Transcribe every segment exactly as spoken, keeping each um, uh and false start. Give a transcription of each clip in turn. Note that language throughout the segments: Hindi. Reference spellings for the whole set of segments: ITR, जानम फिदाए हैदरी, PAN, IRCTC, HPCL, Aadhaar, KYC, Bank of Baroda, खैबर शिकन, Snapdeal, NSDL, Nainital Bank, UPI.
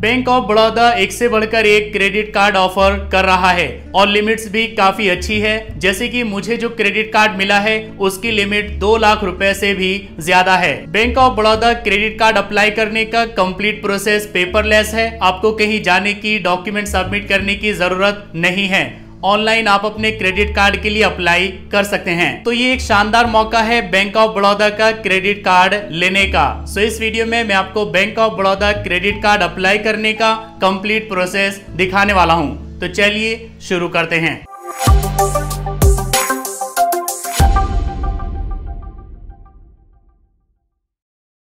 बैंक ऑफ बड़ौदा एक से बढ़कर एक क्रेडिट कार्ड ऑफर कर रहा है और लिमिट्स भी काफी अच्छी है। जैसे कि मुझे जो क्रेडिट कार्ड मिला है उसकी लिमिट दो लाख रुपए से भी ज्यादा है। Bank of Baroda credit card apply करने का कंप्लीट प्रोसेस पेपरलेस है। आपको कहीं जाने की, डॉक्यूमेंट सबमिट करने की जरूरत नहीं है। ऑनलाइन आप अपने क्रेडिट कार्ड के लिए अप्लाई कर सकते हैं। तो ये एक शानदार मौका है बैंक ऑफ बड़ौदा का क्रेडिट कार्ड लेने का। सो इस वीडियो में मैं आपको bank of Baroda credit card apply करने का कंप्लीट प्रोसेस दिखाने वाला हूँ। तो चलिए शुरू करते हैं।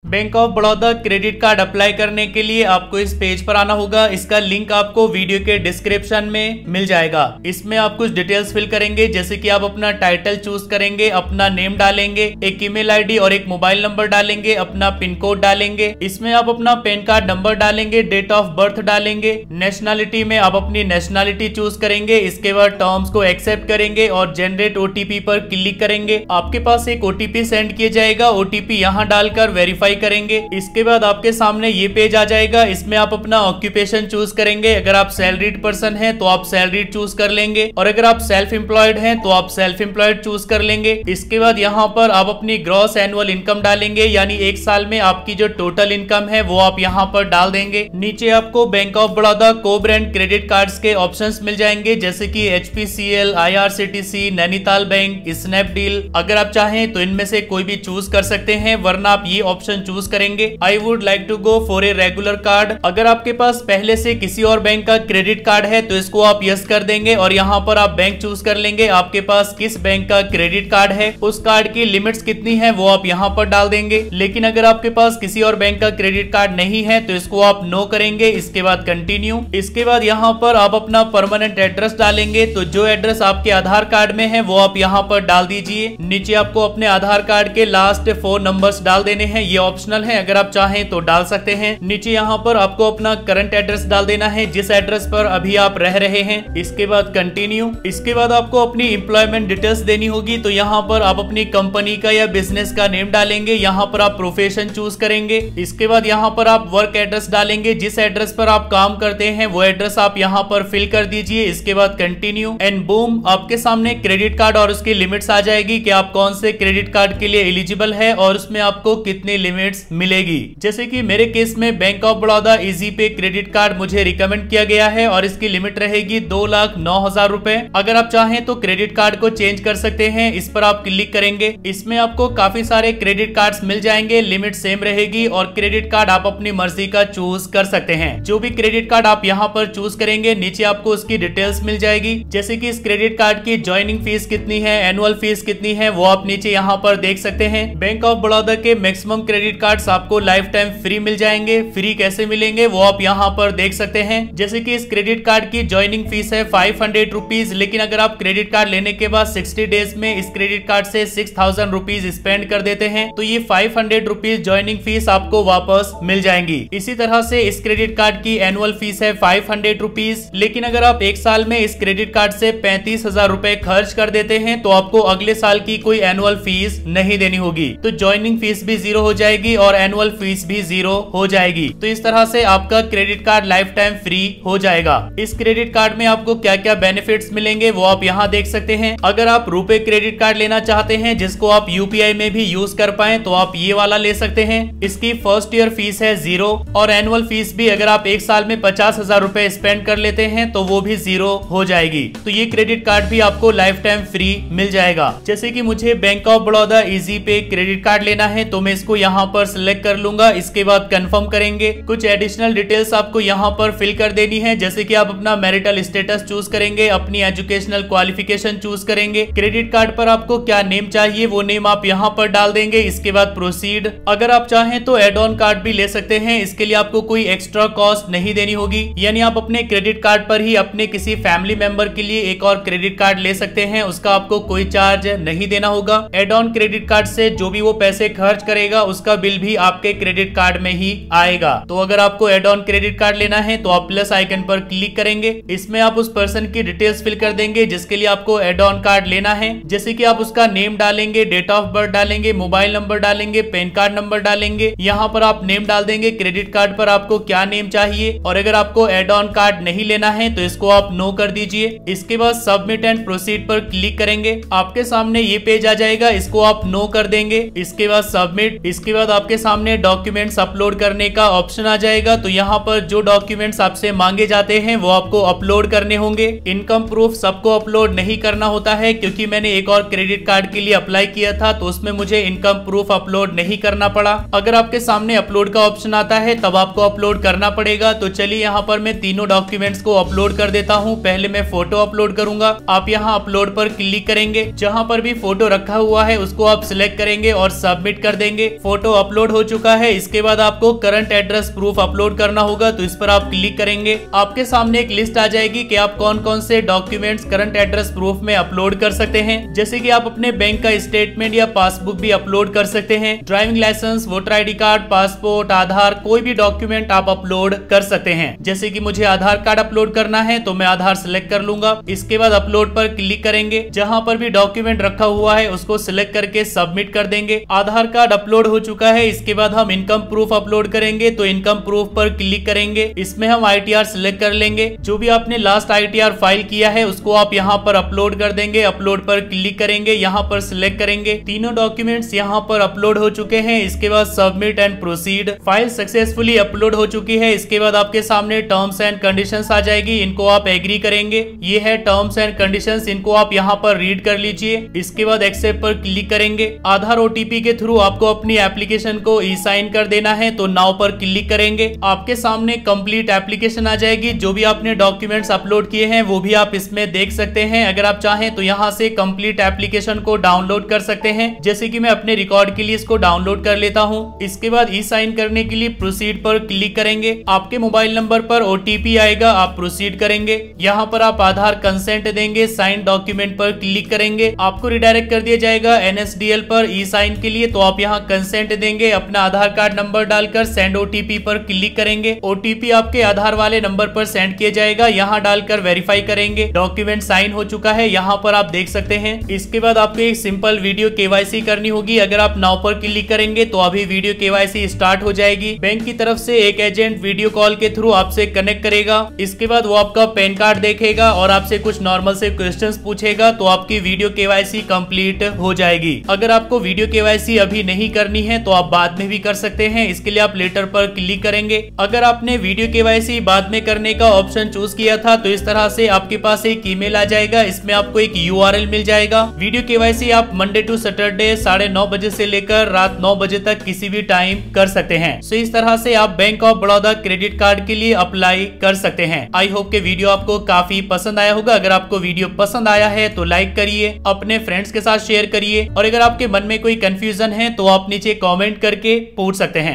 Bank of Baroda credit card apply करने के लिए आपको इस पेज पर आना होगा। इसका लिंक आपको वीडियो के डिस्क्रिप्शन में मिल जाएगा। इसमें आप कुछ डिटेल्स फिल करेंगे, जैसे कि आप अपना टाइटल चूज करेंगे, अपना नेम डालेंगे, एक ईमेल आईडी और एक मोबाइल नंबर डालेंगे, अपना पिन कोड डालेंगे, इसमें आप अपना पैन कार्ड नंबर डालेंगे, डेट ऑफ बर्थ डालेंगे, नेशनलिटी में आप अपनी नेशनलिटी चूज करेंगे, इसके बाद टर्म्स को एक्सेप्ट करेंगे और जनरेट ओटीपी पर क्लिक करेंगे। आपके पास एक ओटीपी सेंड किया जाएगा। ओटीपी यहाँ डालकर वेरीफाई करेंगे। इसके बाद आपके सामने ये पेज आ जाएगा। इसमें आप अपना ऑक्यूपेशन चूज करेंगे। अगर आप सैलरीड पर्सन हैं तो आप सैलरीड चूज कर लेंगे और अगर आप सेल्फ एम्प्लॉयड हैं तो आप सेल्फ एम्प्लॉयड चूज कर लेंगे। इसके बाद यहाँ पर आप अपनी ग्रॉस एनुअल इनकम डालेंगे, यानी एक साल में आपकी जो टोटल इनकम है वो आप यहाँ पर डाल देंगे। नीचे आपको बैंक ऑफ बड़ौदा को ब्रांड क्रेडिट कार्ड के ऑप्शन मिल जाएंगे, जैसे की H P C L, I R C T C, Nainital bank, Snapdeal. अगर आप चाहें तो इनमें से कोई भी चूज कर सकते हैं, वरना आप ये ऑप्शन चूज करेंगे। I would like to go for a regular card. अगर आपके पास पहले से किसी और बैंक का क्रेडिट कार्ड है तो इसको आप यस कर देंगे और यहाँ पर आप बैंक चूज कर लेंगे। आपके पास किस बैंक का क्रेडिट कार्ड है, उस कार्ड की लिमिट्स कितनी है वो आप यहाँ पर डाल देंगे। लेकिन अगर आपके पास किसी और बैंक का क्रेडिट कार्ड नहीं है तो इसको आप नो करेंगे। इसके बाद कंटिन्यू। इसके बाद यहाँ पर आप अपना परमानेंट एड्रेस डालेंगे, तो जो एड्रेस आपके आधार कार्ड में है वो आप यहाँ पर डाल दीजिए। नीचे आपको अपने आधार कार्ड के लास्ट फोर नंबर्स डाल देने हैं। ये ऑप्शनल है, अगर आप चाहें तो डाल सकते हैं। नीचे यहाँ पर आपको अपना करंट एड्रेस डाल देना है, जिस एड्रेस पर अभी आप रह रहे हैं। इसके बाद कंटिन्यू। इसके बाद आपको अपनी एम्प्लॉयमेंट डिटेल्स देनी होगी, तो यहाँ पर आप अपनी कंपनी का या बिजनेस का नेम डालेंगे। यहाँ पर आप प्रोफेशन चूज करेंगे। इसके बाद यहाँ पर आप वर्क एड्रेस डालेंगे, जिस एड्रेस पर आप काम करते हैं वो एड्रेस आप यहाँ पर फिल कर दीजिए। इसके बाद कंटिन्यू एंड बूम, आपके सामने क्रेडिट कार्ड और उसकी लिमिट्स आ जाएगी कि आप कौन से क्रेडिट कार्ड के लिए एलिजिबल है और उसमें आपको कितने लिमिट मिलेगी। जैसे कि मेरे केस में bank of Baroda easy pay credit card मुझे रिकमेंड किया गया है और इसकी लिमिट रहेगी दो लाख नौ हजार रूपए। अगर आप चाहें तो क्रेडिट कार्ड को चेंज कर सकते हैं। इस पर आप क्लिक करेंगे। इसमें आपको काफी सारे क्रेडिट कार्ड्स मिल जाएंगे, लिमिट सेम रहेगी और क्रेडिट कार्ड आप अपनी मर्जी का चूज कर सकते हैं। जो भी क्रेडिट कार्ड आप यहाँ पर चूज करेंगे, नीचे आपको उसकी डिटेल्स मिल जाएगी, जैसे की इस क्रेडिट कार्ड की ज्वाइनिंग फीस कितनी है, एनुअल फीस कितनी है वो आप नीचे यहाँ पर देख सकते हैं। बैंक ऑफ बड़ौदा के मैक्सिमम क्रेडिट कार्ड्स आपको लाइफ टाइम फ्री मिल जाएंगे। फ्री कैसे मिलेंगे वो आप यहाँ पर देख सकते हैं, जैसे कि इस क्रेडिट कार्ड की ज्वाइनिंग फीस है फाइव हंड्रेड रुपीज, लेकिन अगर आप क्रेडिट कार्ड लेने के बाद साठ डेज में इस क्रेडिट कार्ड से सिक्स थाउजेंड रुपीज स्पेंड कर देते हैं तो ये five hundred rupees joining fees आपको वापस मिल जाएंगी। इसी तरह से इस क्रेडिट कार्ड की एनुअल फीस है फाइव हंड्रेड रुपीज, लेकिन अगर आप एक साल में इस क्रेडिट कार्ड से पैंतीस हजार रुपए खर्च कर देते हैं तो आपको अगले साल की कोई एनुअल फीस नहीं देनी होगी। तो ज्वाइनिंग फीस भी जीरो हो जाएगी और एनुअल फीस भी जीरो हो जाएगी। तो इस तरह से आपका credit card life time free हो जाएगा। इस क्रेडिट कार्ड में आपको क्या क्या बेनिफिट्स मिलेंगे वो आप यहाँ देख सकते हैं। अगर आप रुपए क्रेडिट कार्ड लेना चाहते हैं, जिसको आप यू पी आई में भी यूज कर पाए, तो आप ये वाला ले सकते हैं। इसकी फर्स्ट ईयर फीस है जीरो और एनुअल फीस भी अगर आप एक साल में पचास हजार रूपए स्पेंड कर लेते हैं तो वो भी जीरो हो जाएगी। तो ये क्रेडिट कार्ड भी आपको लाइफ टाइम फ्री मिल जाएगा। जैसे की मुझे bank of Baroda easy pay credit card लेना है तो मैं इसको यहाँ पर सिलेक्ट कर लूंगा। इसके बाद कंफर्म करेंगे। कुछ एडिशनल डिटेल्स आपको यहाँ पर फिल कर देनी है, जैसे कि आप अपना मैरिटल स्टेटस चूज करेंगे, अपनी एजुकेशनल क्वालिफिकेशन चूज करेंगे, क्रेडिट कार्ड पर आपको क्या नेम चाहिए वो नेम आप यहाँ पर डाल देंगे। इसके बाद प्रोसीड। अगर आप चाहें तो एड ऑन कार्ड भी ले सकते हैं, इसके लिए आपको कोई एक्स्ट्रा कॉस्ट नहीं देनी होगी, यानी आप अपने क्रेडिट कार्ड पर ही अपने किसी फैमिली मेंबर के लिए एक और क्रेडिट कार्ड ले सकते हैं। उसका आपको कोई चार्ज नहीं देना होगा। एड ऑन क्रेडिट कार्ड से जो भी वो पैसे खर्च करेगा उसका बिल भी आपके क्रेडिट कार्ड में ही आएगा। तो अगर आपको एड ऑन क्रेडिट कार्ड लेना है तो आप प्लस आइकन पर क्लिक करेंगे। इसमें आप उस पर्सन की डिटेल्स फिल कर देंगे जिसके लिए आपको एड ऑन कार्ड लेना है, जैसे कि आप उसका नेम डालेंगे, डेट ऑफ बर्थ डालेंगे, मोबाइल नंबर डालेंगे, पैन कार्ड नंबर डालेंगे। यहाँ पर आप नेम डाल देंगे। क्रेडिट कार्ड पर आपको क्या नेम चाहिए, और अगर आपको एड ऑन कार्ड नहीं लेना है तो इसको आप नो कर दीजिए। इसके बाद सबमिट एंड प्रोसीड पर क्लिक करेंगे। आपके सामने ये पेज आ जाएगा, इसको आप नो कर देंगे। इसके बाद सबमिट। इसके बाद आपके सामने डॉक्यूमेंट्स अपलोड करने का ऑप्शन आ जाएगा। तो यहाँ पर जो डॉक्यूमेंट्स आपसे मांगे जाते हैं वो आपको अपलोड करने होंगे। इनकम प्रूफ सबको अपलोड नहीं करना होता है, क्योंकि मैंने एक और क्रेडिट कार्ड के लिए अप्लाई किया था तो उसमें मुझे इनकम प्रूफ अपलोड नहीं करना पड़ा। अगर आपके सामने अपलोड का ऑप्शन आता है तब आपको अपलोड करना पड़ेगा। तो चलिए यहाँ पर मैं तीनों डॉक्यूमेंट्स को अपलोड कर देता हूँ। पहले मैं फोटो अपलोड करूंगा। आप यहाँ अपलोड पर क्लिक करेंगे। जहाँ पर भी फोटो रखा हुआ है उसको आप सिलेक्ट करेंगे और सबमिट कर देंगे। फोटो अपलोड हो चुका है। इसके बाद आपको करंट एड्रेस प्रूफ अपलोड करना होगा, तो इस पर आप क्लिक करेंगे। आपके सामने एक लिस्ट आ जाएगी कि आप कौन कौन से डॉक्यूमेंट्स करंट एड्रेस प्रूफ में अपलोड कर सकते हैं, जैसे कि आप अपने बैंक का स्टेटमेंट या पासबुक भी अपलोड कर सकते हैं। Driving licence, voter I D card, passport, Aadhaar, कोई भी डॉक्यूमेंट आप अपलोड कर सकते हैं। जैसे कि मुझे आधार कार्ड अपलोड करना है तो मैं आधार सिलेक्ट कर लूंगा। इसके बाद अपलोड पर क्लिक करेंगे। जहाँ पर भी डॉक्यूमेंट रखा हुआ है उसको सिलेक्ट करके सबमिट कर देंगे। आधार कार्ड अपलोड हो चुका है। इसके बाद हम इनकम प्रूफ अपलोड करेंगे। तो इनकम प्रूफ पर क्लिक करेंगे। इसमें हम आई टी आर सिलेक्ट कर लेंगे। जो भी आपने last I T R file किया है उसको आप यहाँ पर अपलोड कर देंगे। अपलोड पर क्लिक करेंगे। यहाँ पर सिलेक्ट करेंगे। तीनों डॉक्यूमेंट्स यहाँ पर अपलोड हो चुके हैं। इसके बाद submit and proceed. File successfully upload हो चुकी है। इसके बाद आपके सामने टर्म्स एंड कंडीशंस आ जाएगी, इनको आप एग्री करेंगे। ये है टर्म्स एंड कंडीशंस, इनको आप यहाँ पर रीड कर लीजिए। इसके बाद एक्सेप्ट पर क्लिक करेंगे। आधार ओ टी पी के थ्रू आपको अपनी एप्लीकेशन को ई साइन कर देना है, तो नाउ पर क्लिक करेंगे। आपके सामने कंप्लीट एप्लीकेशन आ जाएगी। जो भी आपने डॉक्यूमेंट्स अपलोड किए हैं वो भी आप इसमें देख सकते हैं। अगर आप चाहें तो यहाँ से कंप्लीट एप्लीकेशन को डाउनलोड कर सकते हैं। जैसे कि मैं अपने रिकॉर्ड के लिए इसको डाउनलोड कर लेता हूँ। इसके बाद ई साइन करने के लिए प्रोसीड पर क्लिक करेंगे। आपके मोबाइल नंबर पर ओ टी पी आएगा, आप प्रोसीड करेंगे। यहाँ पर आप आधार कंसेंट देंगे, साइन डॉक्यूमेंट पर क्लिक करेंगे। आपको रिडायरेक्ट कर दिया जाएगा एन एस डी एल पर ई साइन के लिए, तो आप यहाँ कंसेंट देंगे। अपना आधार कार्ड नंबर डालकर सेंड ओ टी पी पर क्लिक करेंगे। ओ टी पी आपके आधार वाले नंबर पर सेंड किया जाएगा, यहाँ डालकर वेरीफाई करेंगे। डॉक्यूमेंट साइन हो चुका है, यहाँ पर आप देख सकते हैं। इसके बाद आपको एक simple video K Y C करनी होगी। अगर आप नाउ पर क्लिक करेंगे तो अभी वीडियो के वाई सी स्टार्ट हो जाएगी। बैंक की तरफ से एक एजेंट वीडियो कॉल के थ्रू आपसे कनेक्ट करेगा। इसके बाद वो आपका पैन कार्ड देखेगा और आपसे कुछ नॉर्मल से क्वेश्चंस पूछेगा, तो आपकी वीडियो के वाई सी कंप्लीट हो जाएगी। अगर आपको वीडियो के वाई सी अभी नहीं करनी है तो आप बाद में भी कर सकते हैं। इसके लिए आप लेटर पर क्लिक करेंगे। अगर आपने वीडियो के वाई सी बाद में करने का ऑप्शन चूज किया था तो इस तरह से आपके पास एक ईमेल आ जाएगा। इसमें आपको एक यू आर एल मिल जाएगा। वीडियो के वाई सी आप मंडे टू सैटरडे साढ़े नौ बजे से लेकर रात नौ बजे तक किसी भी टाइम कर सकते हैं। तो इस तरह से आप bank of Baroda credit card के लिए अप्लाई कर सकते हैं। आई होप के वीडियो आपको काफी पसंद आया होगा। अगर आपको वीडियो पसंद आया है तो लाइक करिए, अपने फ्रेंड्स के साथ शेयर करिए, और अगर आपके मन में कोई कंफ्यूजन है तो आप नीचे कमेंट करके पूछ सकते हैं।